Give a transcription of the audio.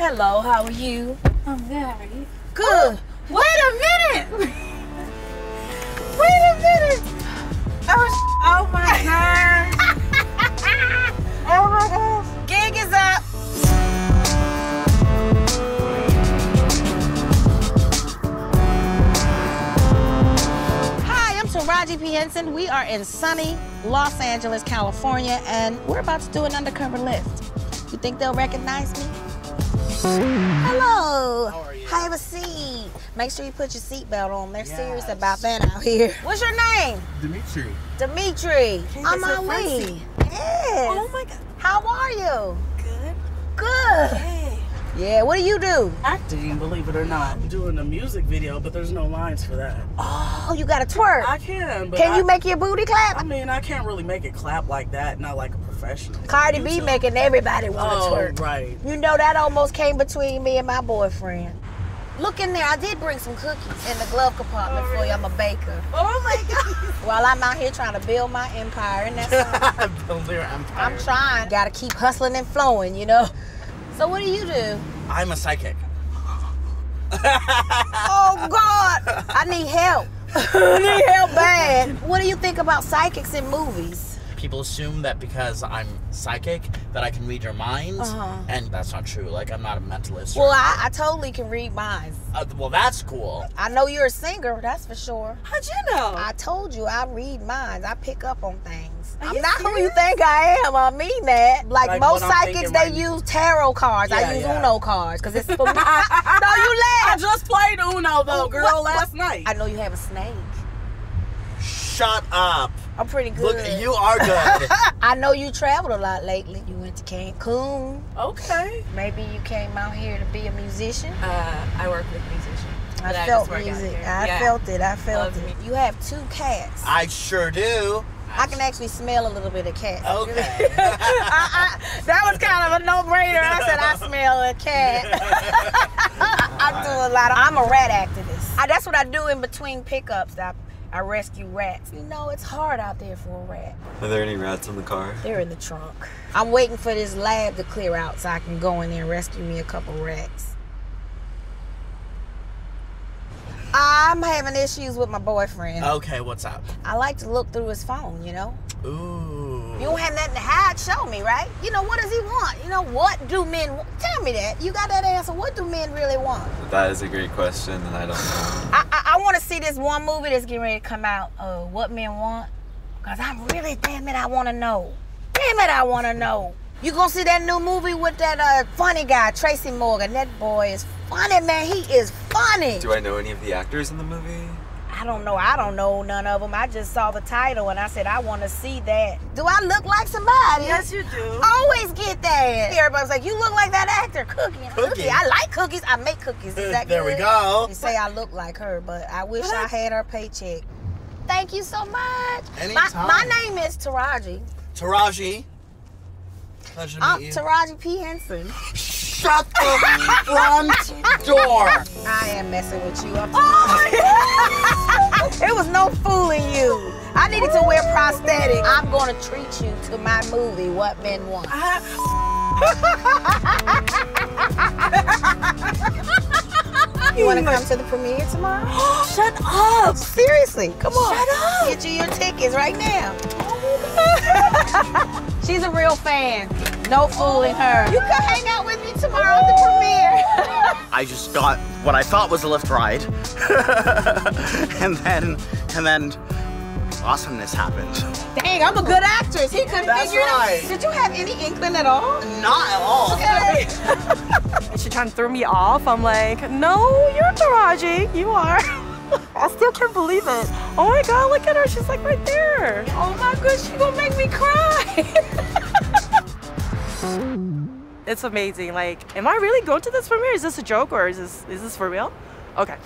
Hello, how are you? I'm very good. Oh, wait a minute! Wait a minute! Oh my gosh! Oh my gosh! Gig is up! Hi, I'm Taraji P. Henson. We are in sunny Los Angeles, California, and we're about to do an undercover Lyft. You think they'll recognize me? Hello! How are you? Have a seat. Make sure you put your seatbelt on. They're serious about that out here. What's your name? Dimitri. Dimitri. I'm on my way. Yes. Oh my God. How are you? Good. Good. Okay. Yeah, what do you do? Acting, believe it or not. I'm doing a music video, but there's no lines for that. Oh, you got to twerk. I can, but Can you make your booty clap? I mean, I can't really make it clap like that, not like a professional. Cardi B making everybody want to twerk. Right. You know, that almost came between me and my boyfriend. Look in there, I did bring some cookies in the glove compartment for you. I'm a baker. Oh my God. While I'm out here trying to build my empire, and that's build your empire. I'm trying. Gotta keep hustling and flowing, you know? So what do you do? I'm a psychic. Oh God, I need help. I need help bad. What do you think about psychics in movies? People assume that because I'm psychic that I can read your mind, and that's not true. Like, I'm not a mentalist. Well, I totally can read minds. Well, that's cool. I know you're a singer, that's for sure. How'd you know? I told you, I read minds. I pick up on things. I'm not who you think I am. I mean that. Like most psychics, they use tarot cards. Yeah, I use Uno cards because it's for me. No, you laugh. I just played Uno though, girl, last night. I know you have a snake. Shut up. I'm pretty good. Look, you are good. I know you traveled a lot lately. You went to Cancun. Okay. Maybe you came out here to be a musician. I work with musicians. I felt music. I felt it. You have two cats. I sure do. I can actually smell a little bit of cat. Okay. That was kind of a no-brainer. I said, I smell a cat. I do a lot. I'm a rat activist. That's what I do in between pickups. I rescue rats. You know, it's hard out there for a rat. Are there any rats in the car? They're in the trunk. I'm waiting for this lab to clear out so I can go in there and rescue me a couple rats. I'm having issues with my boyfriend. Okay, what's up? I like to look through his phone, you know? Ooh. You don't have nothing to hide, show me, right? You know, what does he want? You know, what do men want? Tell me that. You got that answer. What do men really want? That is a great question, and I don't know. I want to see this one movie that's getting ready to come out, What Men Want, because I'm really, damn it, I want to know. Damn it, I want to know. You gonna see that new movie with that funny guy, Tracy Morgan. That boy is funny, man. He is funny. Do I know any of the actors in the movie? I don't know. I don't know none of them. I just saw the title and I said, I want to see that. Do I look like somebody? Yes, you do. I always get that. Everybody's like, you look like that actor, Cookie. Cookie. I like cookies. I make cookies. Exactly. There we go. They say I look like her, but I wish I had her paycheck. Thank you so much. Anytime. My name is Taraji. Taraji. Pleasure to meet you. I'm Taraji P. Henson. Shut the front door. I am messing with you. I'm It was no fooling you. I needed to wear prosthetics. I'm going to treat you to my movie, What Men Want. You want to come to the premiere tomorrow? Shut up. Seriously, come on. Shut up. Get you your tickets right now. She's a real fan. No fooling her. You can hang out with me tomorrow at the premiere. I just got what I thought was a Lyft ride. and then awesomeness happened. Dang, I'm a good actress. He couldn't figure it out. Did you have any inkling at all? Not at all. Okay. She trying to throw me off. I'm like, no, you're Taraji. You are. I still can't believe it. Oh my God, look at her. She's like right there. Oh my gosh, she's gonna make me cry. It's amazing. Like, am I really going to this premiere? Is this a joke or is this for real? Okay.